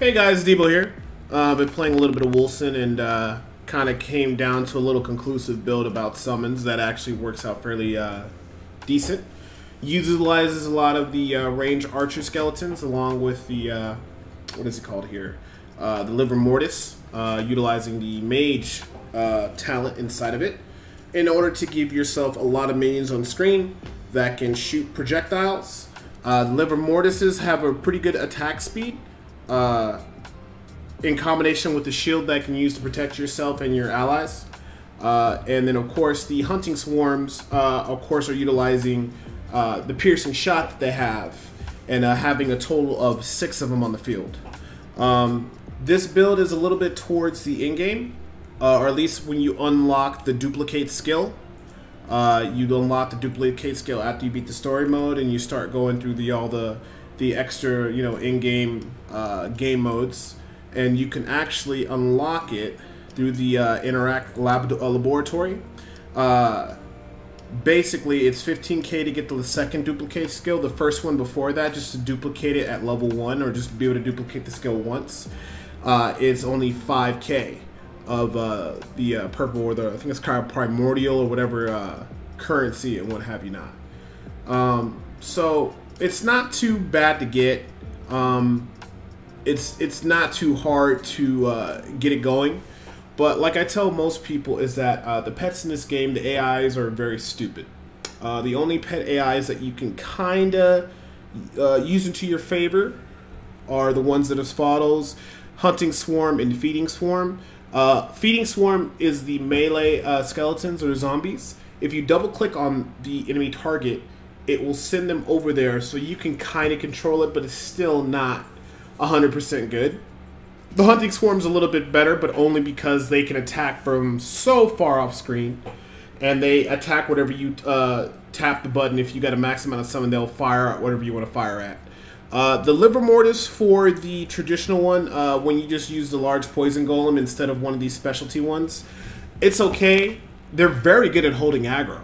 Hey guys, Debo here. I've been playing a little bit of Wolcen and kind of came down to a little conclusive build about summons that actually works out fairly decent. Utilizes a lot of the range archer skeletons along with the, what is it called here? The Liver Mortis, utilizing the mage talent inside of it in order to give yourself a lot of minions on screen that can shoot projectiles. The Liver Mortises have a pretty good attack speed in combination with the shield that can use to protect yourself and your allies. And then, of course, the Hunting Swarms, of course, are utilizing the piercing shot that they have and having a total of 6 of them on the field. This build is a little bit towards the end game, or at least when you unlock the duplicate skill. You unlock the duplicate skill after you beat the story mode, and you start going through all the extra, you know, in-game game modes, and you can actually unlock it through the Interact Laboratory. Basically, it's 15k to get the second duplicate skill. The first one before that, just to duplicate it at level 1, or just be able to duplicate the skill once, is only 5k of the purple, or the, I think it's called primordial or whatever currency and what have you not. So it's not too bad to get. It's not too hard to get it going. But like I tell most people is that the pets in this game, the AIs are very stupid. The only pet AIs that you can kind of use into your favor are the ones that are follows: Hunting Swarm and Feeding Swarm. Feeding Swarm is the melee skeletons or zombies. If you double click on the enemy target, it will send them over there, so you can kind of control it, but it's still not 100% good. The Hunting Swarm's a little bit better, but only because they can attack from so far off screen, and they attack whatever you tap the button. If you got a max amount of summon, they'll fire at whatever you want to fire at. The Liver Mortis for the traditional one, when you just use the large poison golem instead of one of these specialty ones, it's okay. They're very good at holding aggro.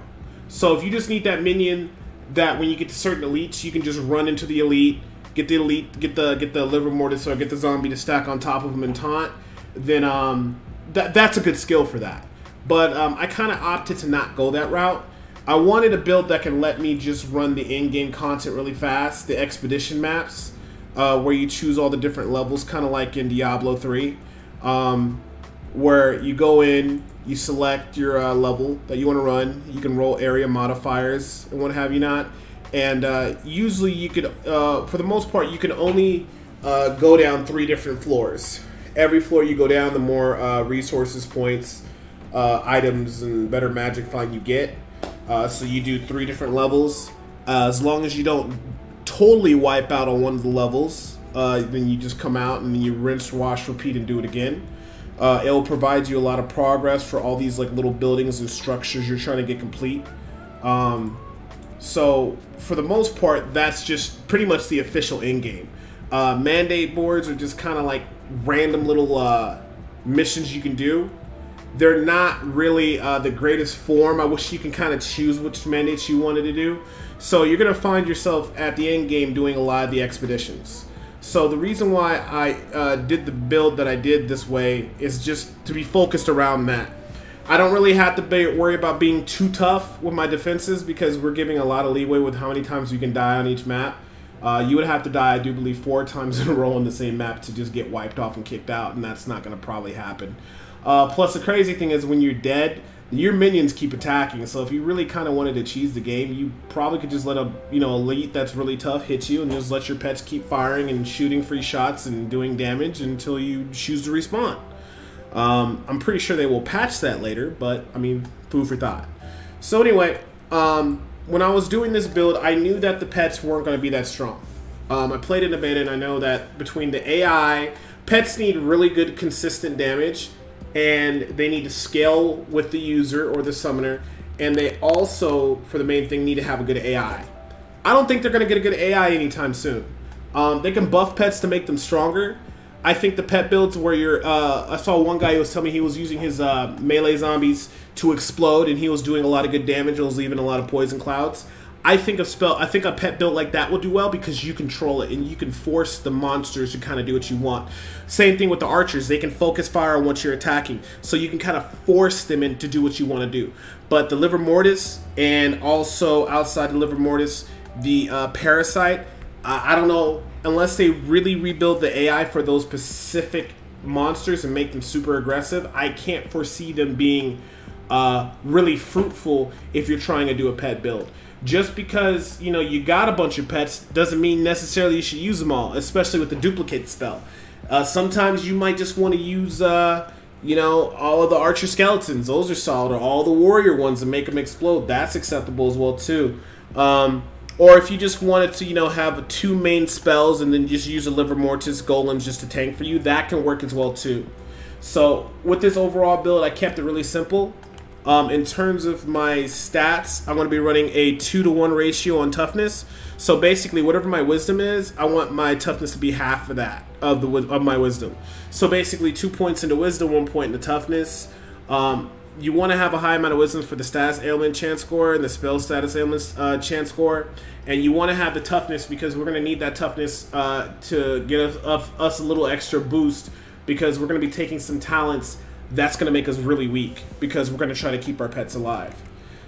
So if you just need that minion that when you get to certain elites, you can just run into the elite, get the Liver Mortis or get the zombie to stack on top of them and taunt, then that's a good skill for that. But I kind of opted to not go that route. I wanted a build that can let me just run the in-game content really fast, the expedition maps, where you choose all the different levels, kind of like in Diablo 3, where you go in, you select your level that you want to run, you can roll area modifiers and what have you not, and usually you could, for the most part, you can only go down 3 different floors. Every floor you go down, the more resources, points, items, and better magic find you get. So you do 3 different levels. As long as you don't totally wipe out on one of the levels, then you just come out and you rinse, wash, repeat, and do it again. It'll provide you a lot of progress for all these like little buildings and structures you're trying to get complete. So for the most part, that's just pretty much the official end game. Mandate boards are just kind of like random little missions you can do. They're not really the greatest form. I wish you can kind of choose which mandates you wanted to do. So you're going to find yourself at the end game doing a lot of the expeditions. So the reason why I did the build that I did this way is just to be focused around that. I don't really have to worry about being too tough with my defenses because we're giving a lot of leeway with how many times you can die on each map. You would have to die, I do believe, 4 times in a row on the same map to just get wiped off and kicked out, and that's not going to probably happen. Plus, the crazy thing is when you're dead, your minions keep attacking. So if you really kind of wanted to cheese the game, you probably could just let a elite that's really tough hit you and just let your pets keep firing and shooting free shots and doing damage until you choose to respawn. I'm pretty sure they will patch that later, but I mean, food for thought. So anyway, when I was doing this build, I knew that the pets weren't going to be that strong. I played in a beta, and I know that between the AI, pets need really good consistent damage, and they need to scale with the user or the summoner, and they also, for the main thing, need to have a good AI. I don't think they're going to get a good AI anytime soon. They can buff pets to make them stronger. I think the pet builds where you're, I saw one guy who was telling me he was using his melee zombies to explode, and he was doing a lot of good damage and was leaving a lot of poison clouds. I think a pet built like that will do well because you control it and you can force the monsters to kind of do what you want. Same thing with the archers. They can focus fire on what you're attacking, so you can kind of force them in to do what you want to do. But the Liver Mortis, and also outside the Liver Mortis, the Parasite, I don't know, unless they really rebuild the AI for those specific monsters and make them super aggressive, I can't foresee them being really fruitful if you're trying to do a pet build. Just because, you know, you got a bunch of pets doesn't mean necessarily you should use them all, especially with the duplicate spell. Sometimes you might just want to use, you know, all of the archer skeletons. Those are solid. Or all the warrior ones and make them explode. That's acceptable as well, too. Or if you just wanted to, you know, have two main spells and then just use a Liver Mortis golems just to tank for you, that can work as well, too. So with this overall build, I kept it really simple. In terms of my stats, I'm going to be running a 2-to-1 ratio on toughness. So basically, whatever my wisdom is, I want my toughness to be half of that, of my wisdom. So basically, 2 points into wisdom, 1 point into toughness. You want to have a high amount of wisdom for the status ailment chance score and the spell status ailment chance score. And you want to have the toughness because we're going to need that toughness to get us a little extra boost because we're going to be taking some talents. That's going to make us really weak because we're going to try to keep our pets alive.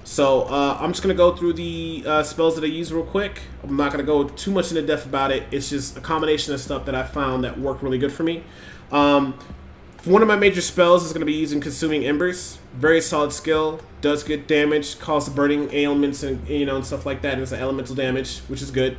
So I'm just going to go through the spells that I use real quick. I'm not going to go too much into depth about it. It's just a combination of stuff that I found that worked really good for me. One of my major spells is going to be using Consuming Embers. Very solid skill. Does good damage. Causes burning ailments and, you know, and stuff like that. And it's an elemental damage, which is good.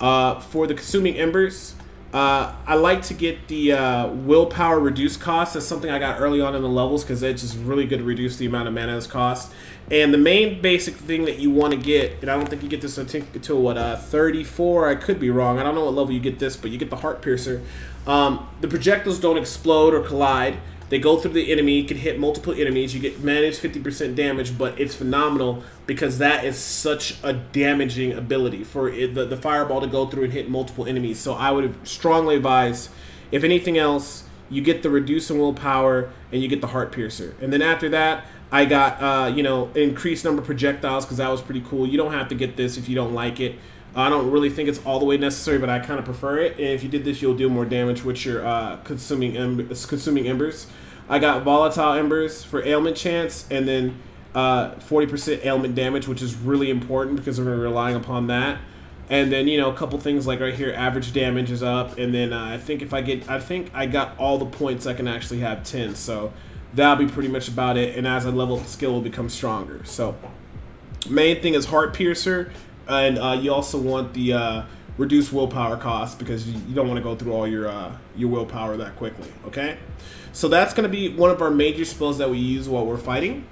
For the Consuming Embers, I like to get the willpower reduced cost. That's something I got early on in the levels because it's just really good to reduce the amount of mana it's cost. And the main basic thing that you want to get, and I don't think you get this until what 34? I could be wrong. I don't know what level you get this, but you get the Heartpiercer. The projectiles don't explode or collide. They go through the enemy. You can hit multiple enemies. You get managed 50% damage, but it's phenomenal because that is such a damaging ability for it, the fireball to go through and hit multiple enemies. So I would strongly advise, if anything else, you get the reduce and willpower and you get the Heartpiercer. And then after that, I got you know, increased number of projectiles because that was pretty cool. You don't have to get this if you don't like it. I don't really think it's all the way necessary, but I kind of prefer it. And if you did this, you'll deal more damage with your consuming embers. I got volatile embers for ailment chance, and then 40% ailment damage, which is really important because we're relying upon that. And then, you know, a couple things like right here, average damage is up, and then I think I got all the points I can actually have 10. So that'll be pretty much about it. And as I level up, the skill will become stronger. So main thing is Heartpiercer. And you also want the reduced willpower cost because you don't want to go through all your willpower that quickly, okay? So that's going to be one of our major spells that we use while we're fighting.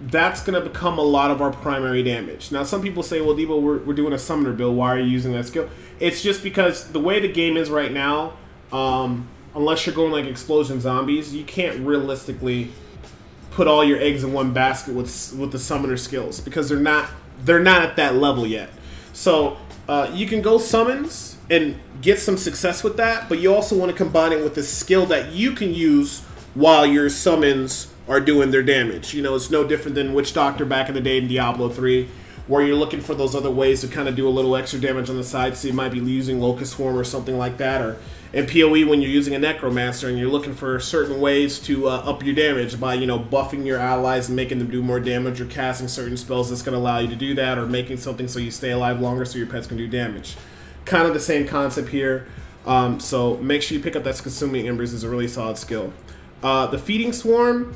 That's going to become a lot of our primary damage. Now, some people say, well, Debo, we're doing a summoner build. Why are you using that skill? It's just because the way the game is right now, unless you're going like Explosion Zombies, you can't realistically put all your eggs in one basket with the summoner skills because they're not at that level yet. So you can go summons and get some success with that, but you also want to combine it with a skill that you can use while your summons are doing their damage. You know, it's no different than Witch Doctor back in the day in Diablo 3, where you're looking for those other ways to kind of do a little extra damage on the side. So you might be using Locust Swarm or something like that, or in PoE when you're using a Necromancer and you're looking for certain ways to up your damage by, you know, buffing your allies and making them do more damage, or casting certain spells that's going to allow you to do that, or making something so you stay alive longer so your pets can do damage. Kind of the same concept here. So make sure you pick up that Consuming Embers. Is a really solid skill. The Feeding Swarm,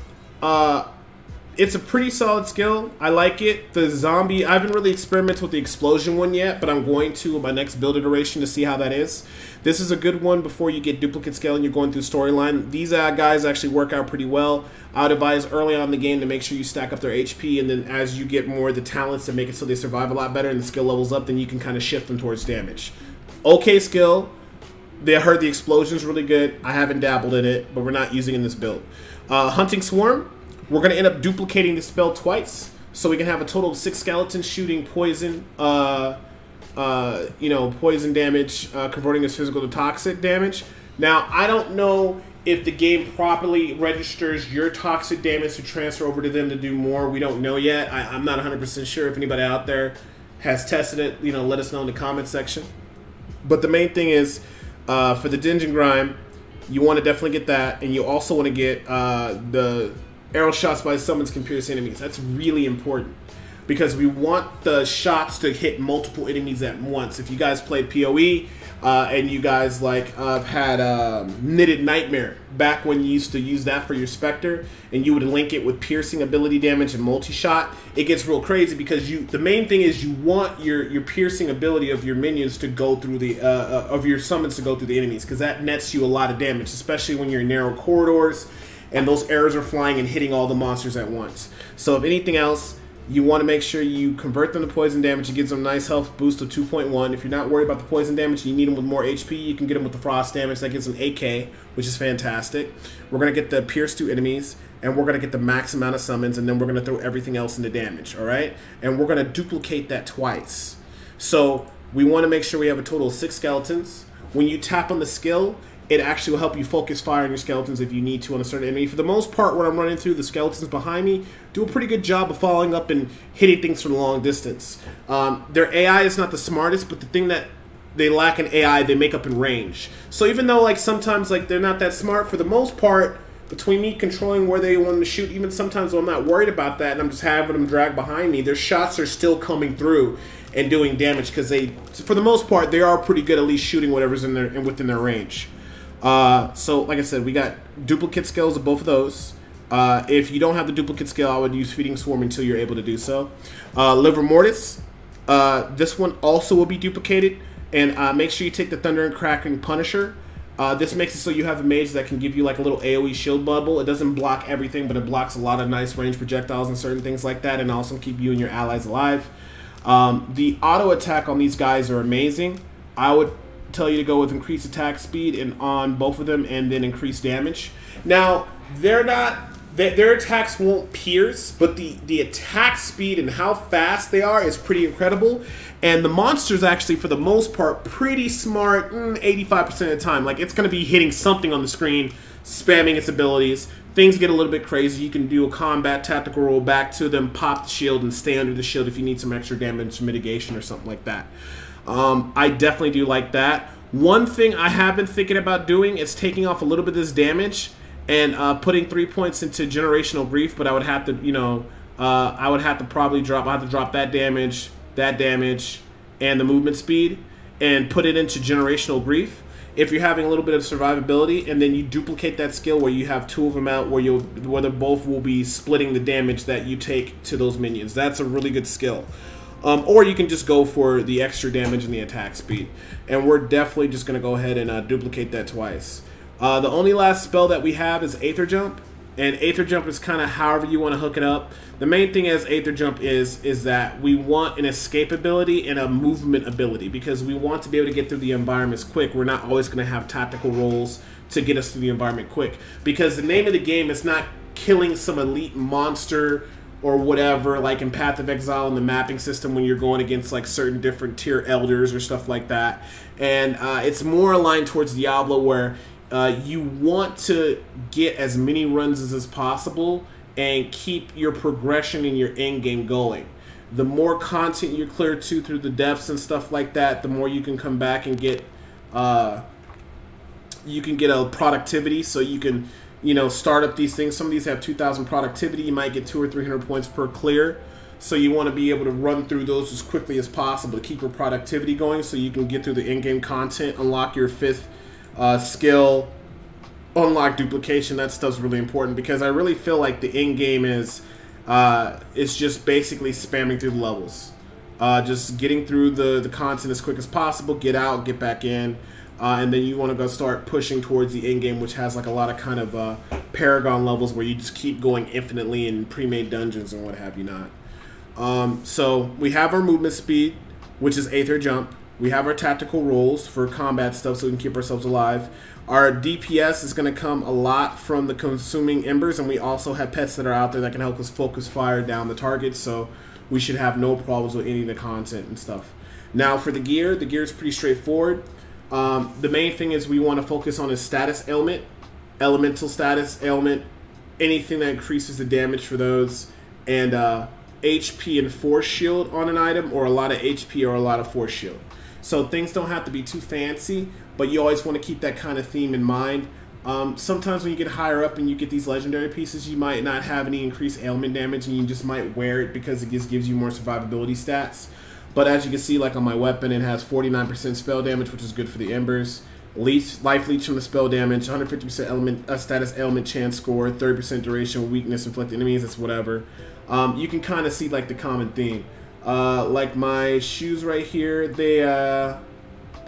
it's a pretty solid skill. I like it. The zombie, I haven't really experimented with the explosion one yet, but I'm going to in my next build iteration to see how that is. This is a good one before you get duplicate scale and you're going through storyline. These guys actually work out pretty well. I would advise early on in the game to make sure you stack up their HP, and then as you get more of the talents to make it so they survive a lot better and the skill levels up, then you can kind of shift them towards damage. Okay skill. I heard the explosion's really good. I haven't dabbled in it, but we're not using it in this build. Hunting Swarm. We're going to end up duplicating the spell twice, so we can have a total of 6 skeletons shooting poison, poison damage, converting as physical to toxic damage. Now, I don't know if the game properly registers your toxic damage to transfer over to them to do more. We don't know yet. I'm not 100% sure. If anybody out there has tested it, you know, let us know in the comment section. But the main thing is, for the Dungeon Grime, you want to definitely get that, and you also want to get the arrow shots by summons can pierce enemies. That's really important, because we want the shots to hit multiple enemies at once. If you guys played PoE and you guys like had Knitted Nightmare back when you used to use that for your Spectre, and you would link it with piercing ability damage and multi-shot, it gets real crazy, because the main thing is you want your piercing ability of your minions to go through the of your summons to go through the enemies, because that nets you a lot of damage, especially when you're in narrow corridors and those arrows are flying and hitting all the monsters at once. So if anything else, you want to make sure you convert them to poison damage. It gives them a nice health boost of 2.1. If you're not worried about the poison damage and you need them with more HP, you can get them with the frost damage. That gives them 8k, which is fantastic. We're going to get the pierce to enemies, and we're going to get the max amount of summons, and then we're going to throw everything else into damage, all right? And we're going to duplicate that twice. So we want to make sure we have a total of 6 skeletons. When you tap on the skill, it actually will help you focus fire on your skeletons if you need to on a certain enemy. For the most part, when I'm running through, the skeletons behind me do a pretty good job of following up and hitting things from a long distance. Their AI is not the smartest, but the thing that they lack in AI, they make up in range. So even though like sometimes like they're not that smart, for the most part, between me controlling where they want to shoot, even sometimes when I'm not worried about that and I'm just having them drag behind me, their shots are still coming through and doing damage, because they, for the most part, they are pretty good at least shooting whatever's in their and within their range. So, like I said, we got duplicate skills of both of those. If you don't have the duplicate skill, I would use Feeding Swarm until you're able to do so. Liver Mortis. This one also will be duplicated. And make sure you take the Thunder and Crackling Punisher. This makes it so you have a mage that can give you like a little AoE shield bubble. It doesn't block everything, but it blocks a lot of nice range projectiles and certain things like that, and also keep you and your allies alive. The auto attack on these guys are amazing. I would tell you to go with increased attack speed and on both of them, and then increased damage. Now, they're not, their attacks won't pierce, but the attack speed and how fast they are is pretty incredible. And the monster's actually, for the most part, pretty smart 85% of the time. Like, it's going to be hitting something on the screen, spamming its abilities. Things get a little bit crazy. You can do a combat tactical roll back to them, pop the shield, and stay under the shield if you need some extra damage mitigation or something like that. I definitely do like that. One thing I have been thinking about doing is taking off a little bit of this damage and putting 3 points into Generational Grief, but I would have to, you know, I would have to probably drop, I have to drop that damage, and the movement speed, and put it into Generational Grief. If you're having a little bit of survivability, and then you duplicate that skill where you have two of them out, where you'll, where they both will be splitting the damage that you take to those minions. That's a really good skill. Or you can just go for the extra damage and the attack speed. And we're definitely just going to go ahead and duplicate that twice. The only last spell that we have is Aether Jump. And Aether Jump is kind of however you want to hook it up. The main thing as Aether Jump is that we want an escape ability and a movement ability, because we want to be able to get through the environments quick. We're not always going to have tactical rolls to get us through the environment quick, because the name of the game is not killing some elite monster or whatever, like in Path of Exile and the mapping system when you're going against like certain different tier elders or stuff like that. And it's more aligned towards Diablo, where you want to get as many runs as possible and keep your progression and your end game going. The more content you clear to through the depths and stuff like that, the more you can come back and get you can get a productivity, so you can, you know, start up these things. Some of these have 2,000 productivity. You might get 200 or 300 points per clear. So you want to be able to run through those as quickly as possible to keep your productivity going, so you can get through the in-game content, unlock your 5th skill, unlock duplication. That stuff's really important, because I really feel like the in-game is it's just basically spamming through the levels. Just getting through the content as quick as possible, get out, get back in. And then you want to go start pushing towards the end game, which has like a lot of kind of Paragon levels where you just keep going infinitely in pre-made dungeons and what have you not. So we have our movement speed, which is Aether Jump. We have our tactical rolls for combat stuff so we can keep ourselves alive. Our DPS is going to come a lot from the Consuming Embers, and we also have pets that are out there that can help us focus fire down the target, so we should have no problems with any of the content and stuff. Now for the gear is pretty straightforward. The main thing is we want to focus on his status ailment, elemental status ailment, anything that increases the damage for those, and HP and force shield on an item, or a lot of HP or a lot of force shield. So things don't have to be too fancy, but you always want to keep that kind of theme in mind. Sometimes when you get higher up and you get these legendary pieces, you might not have any increased ailment damage and you just might wear it because it just gives you more survivability stats. But as you can see, like on my weapon, it has 49% spell damage, which is good for the Embers. Leech, life leech from the spell damage, 150% element, status ailment chance score, 30% duration, weakness, inflict enemies, that's whatever. You can kind of see like the common theme. Like my shoes right here, they have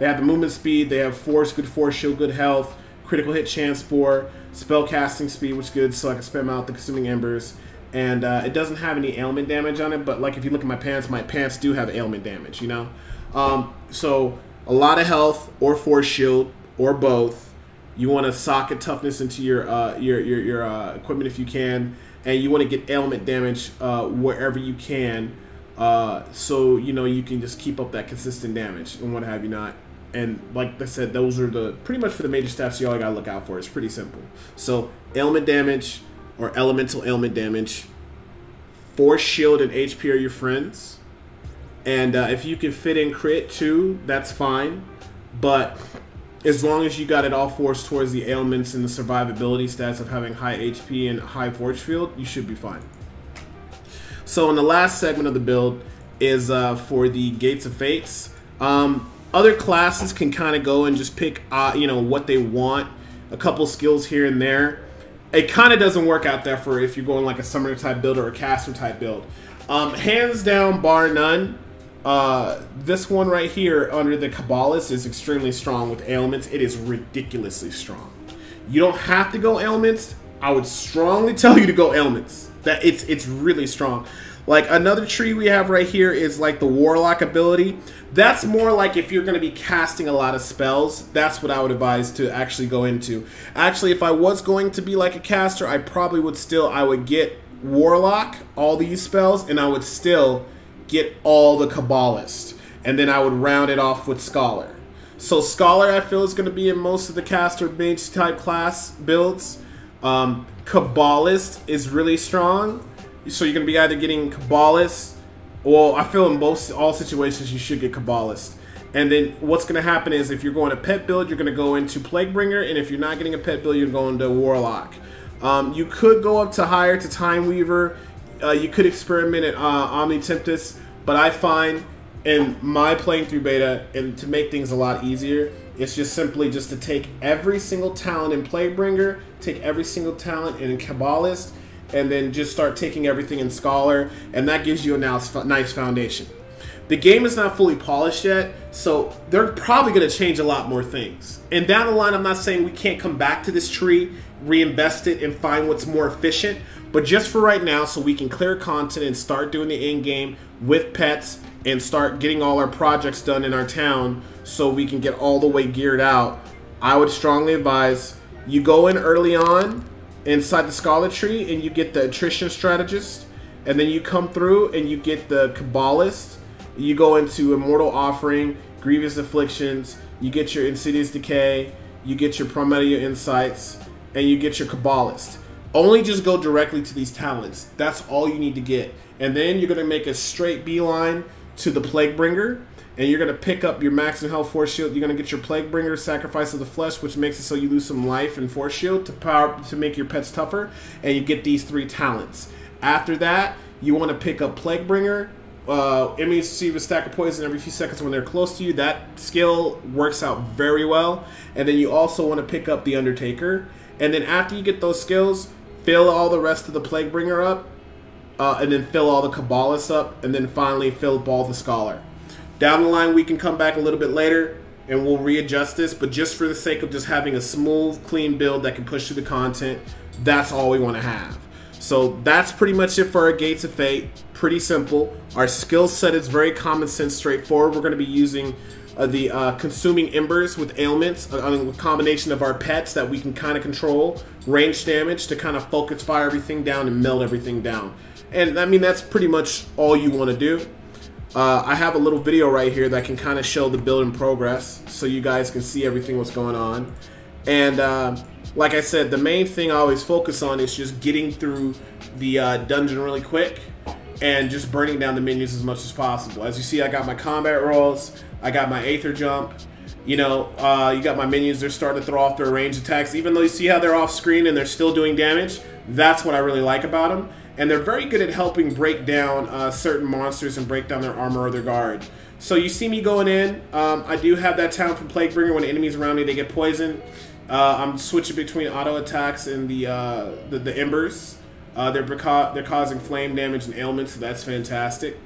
the movement speed, they have force, good force shield, good health, critical hit chance for, spell casting speed, which is good, so I can spam out the Consuming Embers. And it doesn't have any ailment damage on it, but like if you look at my pants do have ailment damage, you know? So a lot of health or force shield, or both. You want to socket toughness into your equipment if you can, and you want to get ailment damage wherever you can, so you know you can just keep up that consistent damage and what have you not. And like I said, those are the pretty much for the major stats you all gotta look out for. It's pretty simple. So ailment damage or elemental ailment damage, force shield and HP are your friends, and if you can fit in crit too, that's fine. But as long as you got it all forced towards the ailments and the survivability stats of having high HP and high force field, you should be fine. So in the last segment of the build is for the Gates of Fates. Other classes can kind of go and just pick you know, what they want, a couple skills here and there. It kind of doesn't work out there for if you're going like a summoner type build or a caster type build. Hands down, bar none. This one right here under the Cabalist is extremely strong with ailments. It is ridiculously strong. You don't have to go ailments. I would strongly tell you to go ailments. That it's really strong. Like another tree we have right here is like the Warlock ability. That's more like if you're going to be casting a lot of spells. That's what I would advise to actually go into. Actually, if I was going to be like a caster, I probably would still, I would get Warlock, all these spells, and I would still get all the Cabalist, and then I would round it off with Scholar. So Scholar I feel is going to be in most of the caster mage type class builds. Cabalist is really strong, so you're going to be either getting Cabalist, well I feel in most all situations you should get Cabalist. And then what's going to happen is if you're going to pet build, you're going to go into Plaguebringer, and if you're not getting a pet build, you're going to Warlock. You could go up to higher to Timeweaver. You could experiment at Omni Temptus, but I find in my playing through beta, and to make things a lot easier, it's just simply just to take every single talent in Plaguebringer, take every single talent in Cabalist, and then just start taking everything in Scholar, and that gives you a nice foundation. The game is not fully polished yet, so they're probably going to change a lot more things. And down the line, I'm not saying we can't come back to this tree, reinvest it, and find what's more efficient, but just for right now, so we can clear content and start doing the end game with pets and start getting all our projects done in our town so we can get all the way geared out, I would strongly advise you go in early on inside the Scholar tree and you get the Attrition Strategist, and then you come through and you get the Cabalist. You go into Immortal Offering, Grievous Afflictions, you get your Insidious Decay, you get your Promethean Insights, and you get your Cabalist. Only just go directly to these talents. That's all you need to get. And then you're going to make a straight beeline to the Plaguebringer, and you're going to pick up your maximum health force shield. You're going to get your Plaguebringer, Sacrifice of the Flesh, which makes it so you lose some life and force shield to make your pets tougher, and you get these three talents. After that, you want to pick up Plaguebringer. Enemies receive a stack of poison every few seconds when they're close to you. That skill works out very well. And then you also want to pick up the Undertaker. And then after you get those skills, fill all the rest of the Plaguebringer up, and then fill all the Cabalist up, and then finally fill up all the Scholar. Down the line, we can come back a little bit later, and we'll readjust this, but just for the sake of just having a smooth, clean build that can push through the content, that's all we want to have. So that's pretty much it for our Gates of Fate. Pretty simple. Our skill set is very common sense, straightforward. We're going to be using the Consuming Embers with ailments, a combination of our pets that we can kind of control, range damage to kind of focus fire everything down and melt everything down. And I mean, that's pretty much all you want to do. I have a little video right here that can kind of show the build in progress so you guys can see everything what's going on. And like I said, the main thing I always focus on is just getting through the dungeon really quick and just burning down the minions as much as possible. As you see, I got my combat rolls, I got my Aether Jump, you know, you got my minions, they're starting to throw off their ranged attacks. Even though you see how they're off screen and they're still doing damage, that's what I really like about them. And they're very good at helping break down certain monsters and break down their armor or their guard. So you see me going in. I do have that talent from Plaguebringer. When enemies around me, they get poisoned. I'm switching between auto attacks and the embers. They're causing flame damage and ailments, so that's fantastic.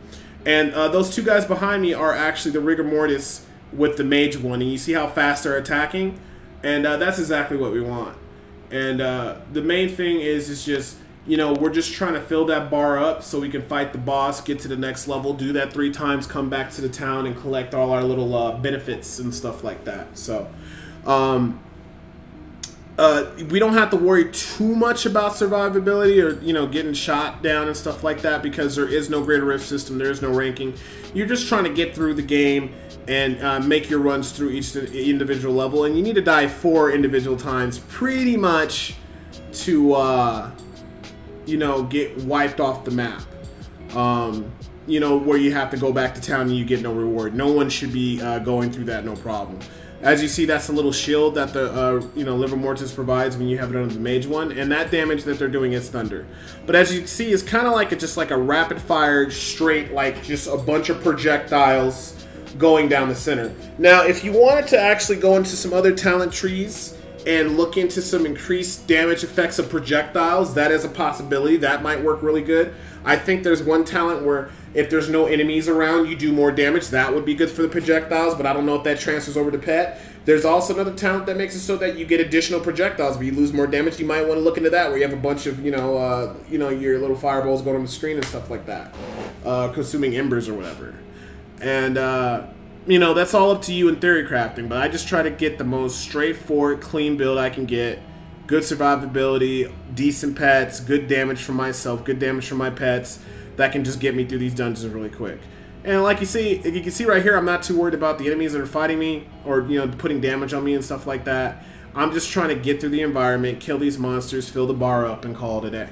And those two guys behind me are actually the Liver Mortis with the mage one. And you see how fast they're attacking? And that's exactly what we want. And the main thing is just, you know, we're just trying to fill that bar up so we can fight the boss, get to the next level, do that 3 times, come back to the town, and collect all our little benefits and stuff like that. So, we don't have to worry too much about survivability or, you know, getting shot down and stuff like that, because there is no greater rift system, there is no ranking. You're just trying to get through the game and make your runs through each individual level, and you need to die 4 individual times pretty much to... you know, get wiped off the map, you know, where you have to go back to town and you get no reward. No one should be going through that, no problem. As you see, that's the little shield that the, you know, Liver Mortis provides when you have it under the mage one, and that damage that they're doing is thunder. But as you can see, it's kind of like just like a rapid fire, straight, like just a bunch of projectiles going down the center. Now, if you wanted to actually go into some other talent trees and look into some increased damage effects of projectiles, that is a possibility. That might work really good. I think there's one talent where if there's no enemies around, you do more damage. That would be good for the projectiles, but I don't know if that transfers over to Pet. There's also another talent that makes it so that you get additional projectiles, but you lose more damage. You might want to look into that, where you have a bunch of, you know, your little fireballs going on the screen and stuff like that. Consuming Embers or whatever. And, you know, that's all up to you in theory crafting, but I just try to get the most straightforward, clean build I can get. Good survivability, decent pets, good damage from myself, good damage from my pets. That can just get me through these dungeons really quick. And like you can see right here, I'm not too worried about the enemies that are fighting me or, you know, putting damage on me and stuff like that. I'm just trying to get through the environment, kill these monsters, fill the bar up, and call it a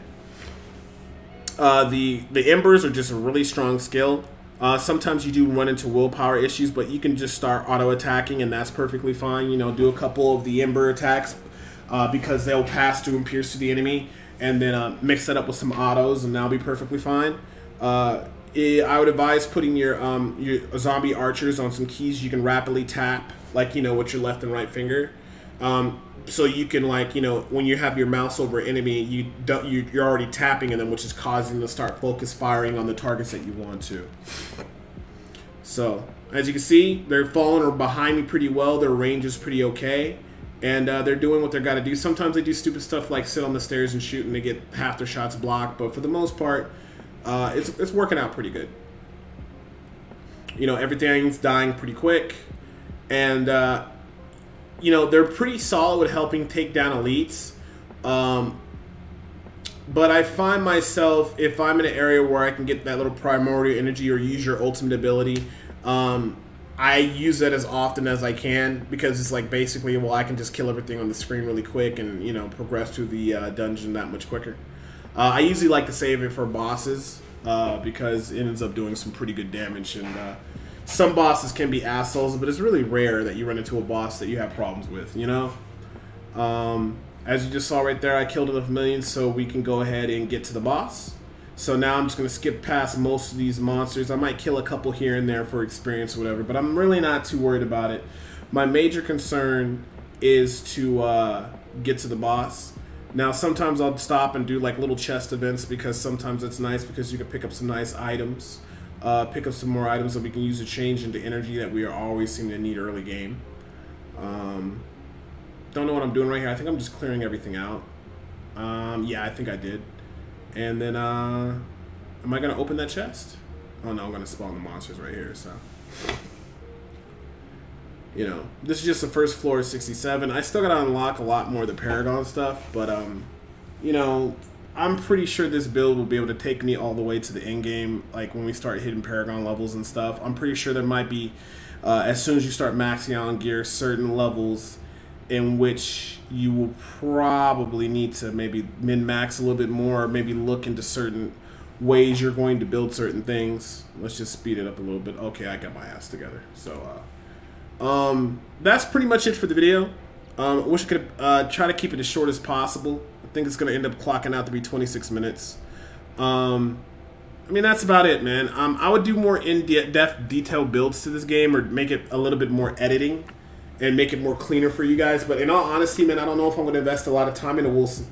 day. The embers are just a really strong skill. Sometimes you do run into willpower issues, but you can just start auto-attacking, and that's perfectly fine. You know, do a couple of the Ember attacks because they'll pass through and pierce to the enemy, and then mix that up with some autos, and that'll be perfectly fine. I would advise putting your zombie archers on some keys you can rapidly tap, like, you know, with your left and right finger. So you can, like, you know, when you have your mouse over enemy, you're already tapping in them, which is causing them to start focus firing on the targets that you want to. So, as you can see, they're falling or behind me pretty well. Their range is pretty okay. And they're doing what they've got to do. Sometimes they do stupid stuff like sit on the stairs and shoot, and they get half their shots blocked. But for the most part, it's working out pretty good. You know, everything's dying pretty quick. And... you know, they're pretty solid with helping take down elites. But I find myself, if I'm in an area where I can get that little primordial energy or use your ultimate ability, I use that as often as I can, because it's like basically, well, I can just kill everything on the screen really quick and, you know, progress through the dungeon that much quicker. I usually like to save it for bosses because it ends up doing some pretty good damage, and some bosses can be assholes, but it's really rare that you run into a boss that you have problems with, you know? As you just saw right there, I killed enough minions so we can go ahead and get to the boss. So now I'm just going to skip past most of these monsters. I might kill a couple here and there for experience or whatever, but I'm really not too worried about it. My major concern is to get to the boss. Now, sometimes I'll stop and do like little chest events, because sometimes it's nice because you can pick up some nice items. Pick up some more items that we can use to change into energy that we are always seem to need early game. Don't know what I'm doing right here. I think I'm just clearing everything out. Yeah, I think I did. And then, am I going to open that chest? Oh no, I'm going to spawn the monsters right here, so. You know, this is just the first floor of 67. I still got to unlock a lot more of the Paragon stuff, but, you know, I'm pretty sure this build will be able to take me all the way to the end game, like when we start hitting Paragon levels and stuff. I'm pretty sure there might be, as soon as you start maxing out on gear, certain levels in which you will probably need to maybe min-max a little bit more, or maybe look into certain ways you're going to build certain things. Let's just speed it up a little bit. Okay, I got my ass together. So that's pretty much it for the video. I wish I could try to keep it as short as possible. I think it's going to end up clocking out to be 26 minutes. I mean, that's about it, man. I would do more in-depth detailed builds to this game, or make it a little bit more editing and make it more cleaner for you guys. But in all honesty, man, I don't know if I'm going to invest a lot of time into Wolcen.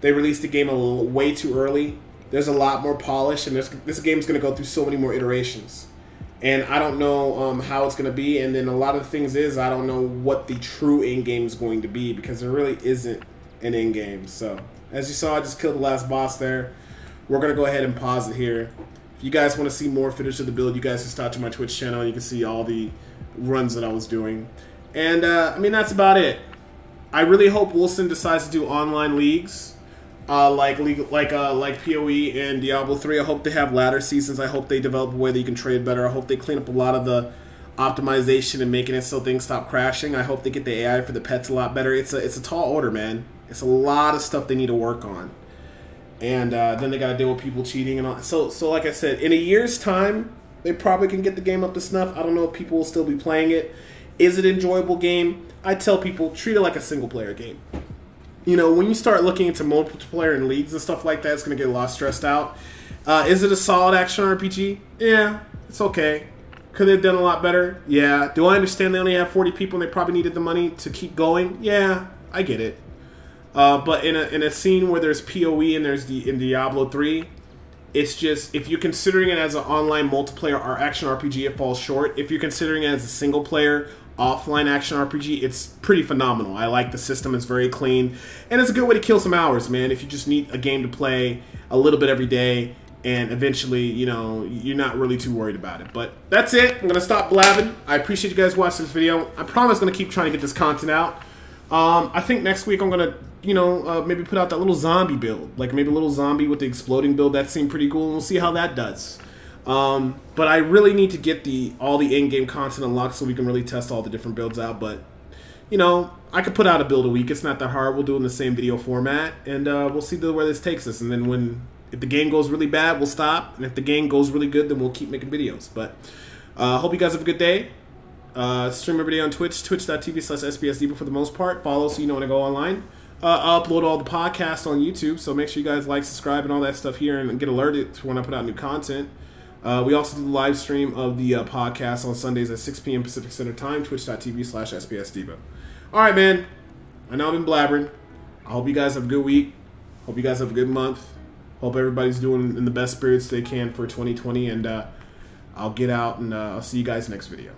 They released the game a little way too early. There's a lot more polish, and this game's going to go through so many more iterations. And I don't know how it's going to be. And then a lot of the things is, I don't know what the true end game is going to be, because there really isn't an end game. So, as you saw, I just killed the last boss there. We're going to go ahead and pause it here. If you guys want to see more footage of the build, you guys just talk to my Twitch channel. You can see all the runs that I was doing. And, I mean, that's about it. I really hope Wolcen decides to do online leagues. Like PoE and Diablo 3. I hope they have ladder seasons. I hope they develop a way that you can trade better. I hope they clean up a lot of the optimization and making it so things stop crashing. I hope they get the AI for the pets a lot better. It's a tall order, man. It's a lot of stuff they need to work on. And then they got to deal with people cheating and all. So like I said, in a year's time, they probably can get the game up to snuff. I don't know if people will still be playing it. Is it an enjoyable game? I tell people, treat it like a single-player game. You know, when you start looking into multiplayer and leagues and stuff like that, it's going to get a lot stressed out. Is it a solid action RPG? Yeah, it's okay. Could they have done a lot better? Yeah. Do I understand they only have 40 people and they probably needed the money to keep going? Yeah, I get it. But in a scene where there's PoE and there's in Diablo 3, it's just, if you're considering it as an online multiplayer or action RPG, it falls short. If you're considering it as a single player offline action RPG, it's pretty phenomenal. I like the system. It's very clean, and it's a good way to kill some hours, man, if you just need a game to play a little bit every day, and eventually, you know, you're not really too worried about it. But that's it. I'm going to stop blabbing. I appreciate you guys watching this video. I promise I'm going to keep trying to get this content out. I think next week I'm going to, you know, maybe put out that little zombie build, like maybe a little zombie with the exploding build. That seemed pretty cool, and we'll see how that does. But I really need to get all the in-game content unlocked so we can really test all the different builds out. But, you know, I could put out a build a week. It's not that hard. We'll do it in the same video format, and we'll see where this takes us. And then if the game goes really bad, we'll stop. And if the game goes really good, then we'll keep making videos. But I hope you guys have a good day. Stream every day on Twitch, twitch.tv/SBSDebo for the most part. Follow so you know when I go online. I upload all the podcasts on YouTube, so make sure you guys like, subscribe, and all that stuff here, and get alerted to when I put out new content. We also do the live stream of the podcast on Sundays at 6 p.m. Pacific Standard Time, twitch.tv/SBSDebo. All right, man. I know I've been blabbering. I hope you guys have a good week. Hope you guys have a good month. Hope everybody's doing in the best spirits they can for 2020. And I'll get out, and I'll see you guys next video.